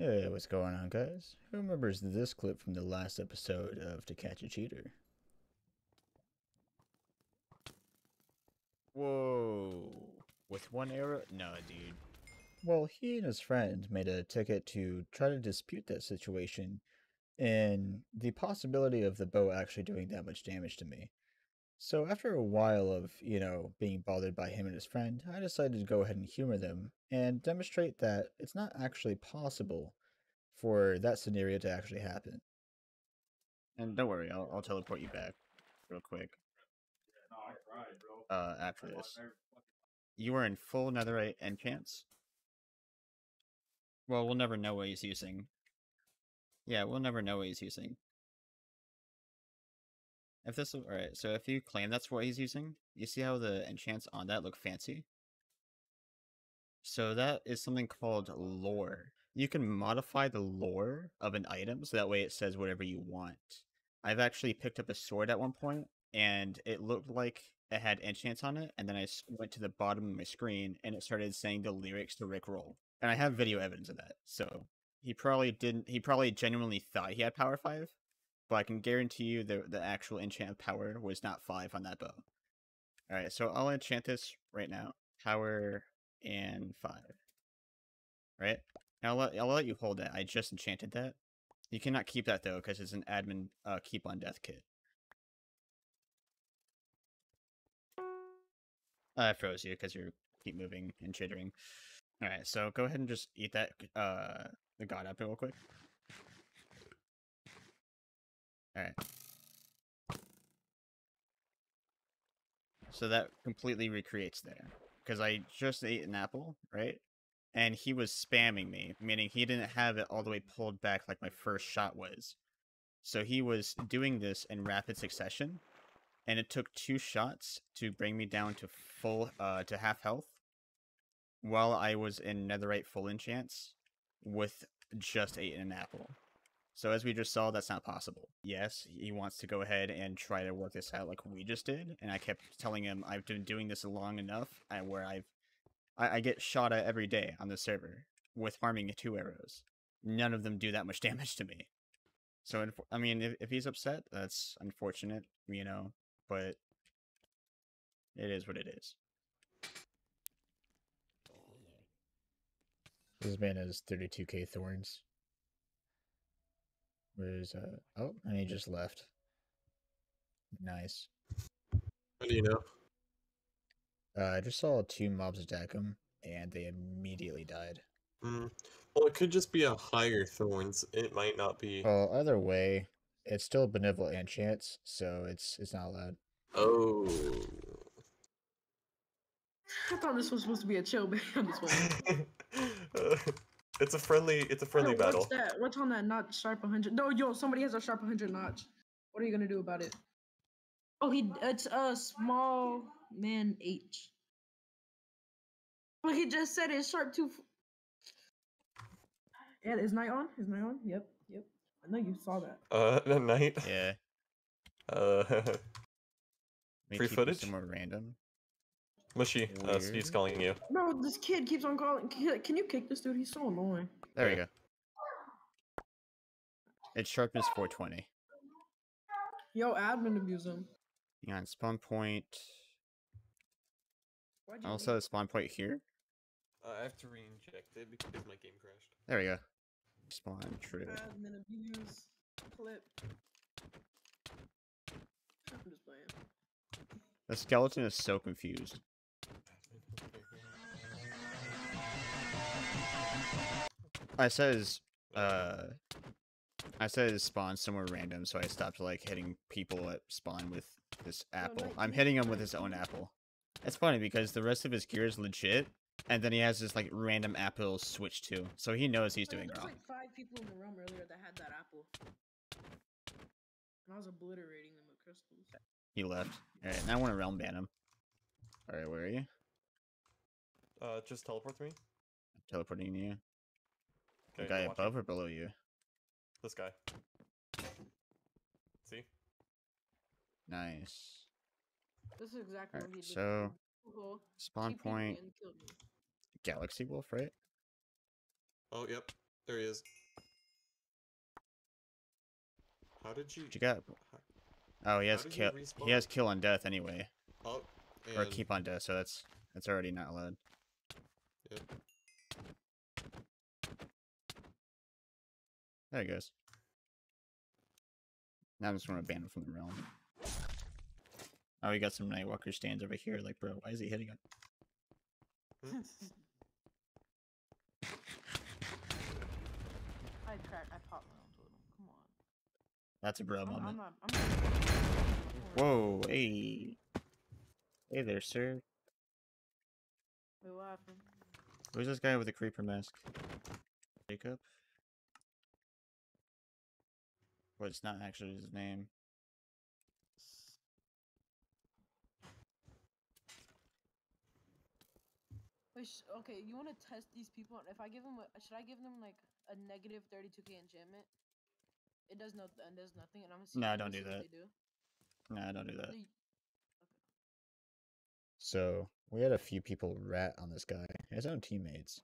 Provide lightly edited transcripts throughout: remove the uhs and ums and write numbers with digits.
Hey, what's going on, guys? Who remembers this clip from the last episode of To Catch a Cheater? Whoa. With one arrow? No, dude. Well, he and his friend made a ticket to try to dispute that situation and the possibility of the bow actually doing that much damage to me. So after a while of, being bothered by him and his friend, I decided to go ahead and humor them and demonstrate that it's not actually possible for that scenario to actually happen. And don't worry, I'll teleport you back real quick. After this. You were in full netherite enchants? Well, we'll never know what he's using. Yeah, we'll never know what he's using. If this, alright, so if you claim that's what he's using, you see how the enchants on that look fancy? So that is something called lore. You can modify the lore of an item, so that way it says whatever you want. I've actually picked up a sword at one point, and it looked like it had enchants on it, and then I went to the bottom of my screen, and it started saying the lyrics to Rickroll. And I have video evidence of that, so he probably genuinely thought he had power 5. But I can guarantee you the actual enchant power was not 5 on that bow. Alright, so I'll enchant this right now. Power and 5. Right? Now I'll let you hold that. I just enchanted that. You cannot keep that though, because it's an admin keep on death kit. I froze you because you keep moving and chittering. Alright, so go ahead and just eat that the god apple real quick. Alright. So that completely recreates there. Because I just ate an apple, right? And he was spamming me, meaning he didn't have it all the way pulled back like my first shot was. So he was doing this in rapid succession, and it took 2 shots to bring me down to full, to half health, while I was in netherite full enchants with just eating an apple. So as we just saw, that's not possible. Yes, he wants to go ahead and try to work this out like we just did, and I kept telling him I've been doing this long enough where I get shot at every day on the server with farming 2 arrows. None of them do that much damage to me. So, I mean, if he's upset, that's unfortunate, but it is what it is. This man has 32k thorns. Where's oh, and he just left. Nice. How do you know? I just saw 2 mobs attack him, and they immediately died. Well, it could just be a higher thorns. It might not be. Well, either way, it's still benevolent enchants, so it's not allowed. Oh. I thought this was supposed to be a chill ban on this one. It's a friendly battle. What's that? What's on that notch? Sharp 100. No, yo, somebody has a sharp 100 notch. What are you gonna do about it? Oh, it's a small man H. Well, he just said it's sharp 2. Yeah, is night on? Is night on? Yep, yep. I know you saw that. The night. Yeah. Free footage. Some more random. Mushy, he's calling you. No, this kid keeps on calling. Can you kick this dude? He's so annoying. There we go. It's sharpness 420. Yo, admin abuse him. Hang on, spawn point. Also, spawn point here. I have to re-inject it because my game crashed. There we go. Spawn true. Admin abuse. Clip. I'm just playing. The skeleton is so confused. I said spawn somewhere random, so I stopped hitting people at spawn with this apple. I'm hitting him with his own apple. It's funny because the rest of his gear is legit, and then he has this random apple switch to, so he knows he's doing wrong. There was 5 people in the room earlier that had that apple, and I was obliterating them with crystals. He left. All right, now I want to realm ban him. All right, where are you? Just teleport to me. I'm teleporting you. The guy above or below you? This guy. See? Nice. This is exactly what he did. So, spawn point. Galaxy Wolf, right? Oh, yep. There he is. How did you... Oh, he has kill on death anyway. Oh, or keep on death, so that's already not allowed. Yep. There he goes. Now I'm just going to ban him from the realm. Oh, we got some Nightwalker stands over here. Like, bro, why is he hitting him? I tried. I popped my own totem. Come on. That's a bro moment. Whoa, hey. Hey there, sir. We're laughing. Who's this guy with the creeper mask? Jacob? Well, it's not actually his name. Wait, okay, you want to test these people? If I give them, should I give them like a negative 32k enchantment? It does no, it does nothing, and I'm gonna see. No, don't do that. No, don't do that. Okay. So we had a few people rat on this guy, his own teammates,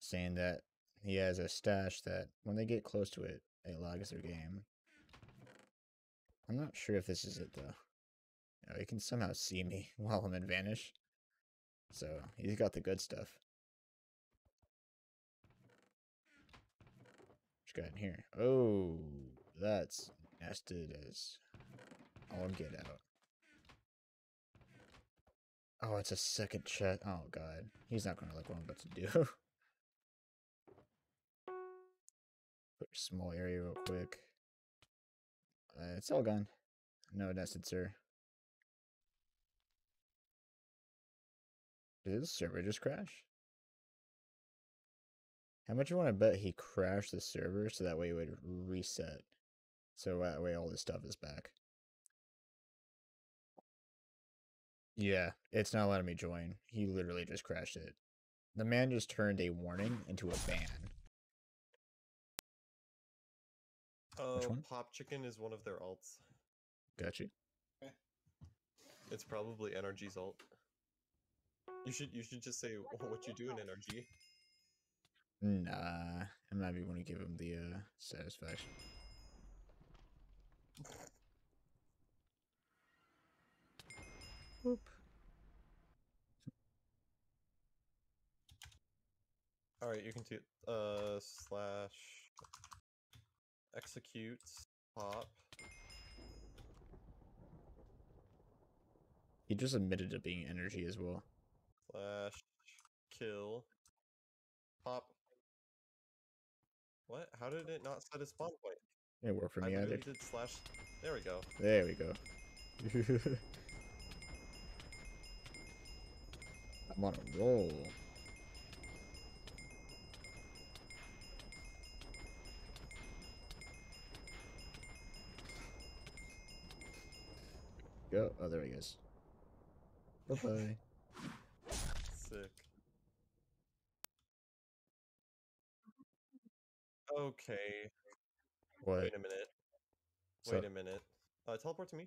saying that he has a stash that when they get close to it, it logs their game. I'm not sure if this is it though. You know, he can somehow see me while I'm in vanish. So he's got the good stuff. What you got in here? Oh, that's nested as all get out. Oh, it's a second chest. Oh god, he's not gonna like what I'm about to do. Put your small area real quick. It's all gone. No nested, sir. Did this server just crash? How much you want to bet he crashed the server so that way it would reset? So that way all this stuff is back. Yeah, it's not letting me join. He literally just crashed it. The man just turned a warning into a ban. Pop Chicken is one of their alts. Got you. Okay. It's probably NRG's alt. You should just say what you do in NRG. Nah, I'm not even going to give him the satisfaction. Whoop. All right, you can do slash execute pop. He just admitted to being energy as well. Slash kill pop. What? How did it not set a spawn point? It worked for me either. Did slash. There we go. There we go. I'm on a roll. Go. Oh, there he goes. Bye bye. Sick. Okay. What? Wait a minute. Wait a minute. Teleport to me.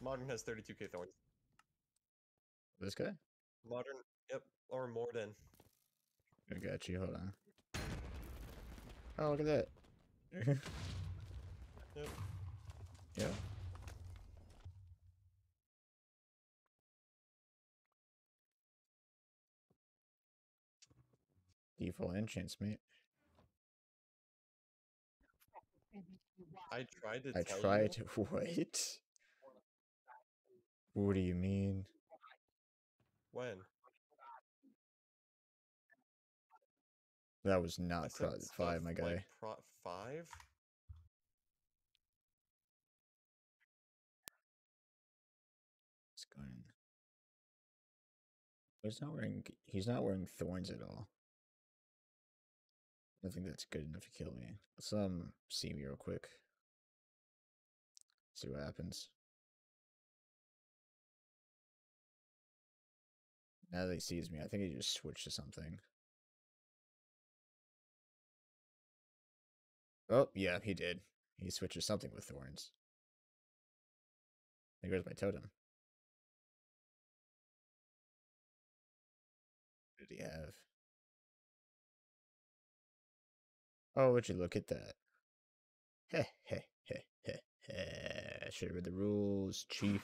Modern has 32k thorns. This guy? Modern, yep, or Morden. I got you, hold on. Oh, look at that. Yep. Yeah. Default enchants, mate. I tried to. What? What do you mean? When? That was not Prot 5, my guy. Like Prot 5? It's going. He's not wearing thorns at all. I think that's good enough to kill me. Let's see me real quick. See what happens. Now that he sees me, I think he just switched to something. Oh, yeah, he did. He switched to something with thorns. There goes my totem. What did he have? Oh, would you look at that? Heh, heh, heh, heh, heh. Should have read the rules, Chief.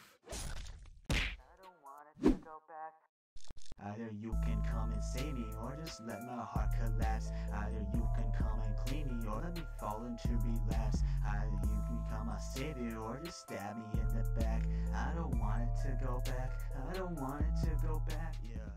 I don't want it to go back. Either you can come and save me, or just let my heart collapse. Either you can come and clean me, or let me fall into relapse. Either you can become my savior, or just stab me in the back. I don't want it to go back. I don't want it to go back. Yeah.